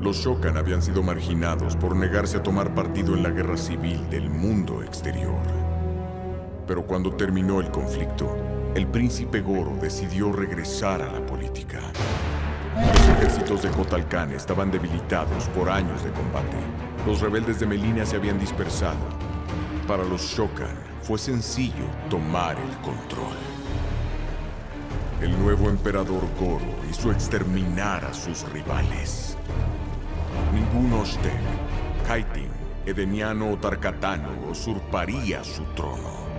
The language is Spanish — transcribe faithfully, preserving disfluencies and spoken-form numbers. Los Shokan habían sido marginados por negarse a tomar partido en la guerra civil del mundo exterior. Pero cuando terminó el conflicto, el príncipe Goro decidió regresar a la política. Los ejércitos de Kotal Kahn estaban debilitados por años de combate. Los rebeldes de Melina se habían dispersado. Para los Shokan fue sencillo tomar el control. El nuevo emperador Goro hizo exterminar a sus rivales. Ningún Osh-Tel, Khaitin, Edeniano o Tarkatano usurparía su trono.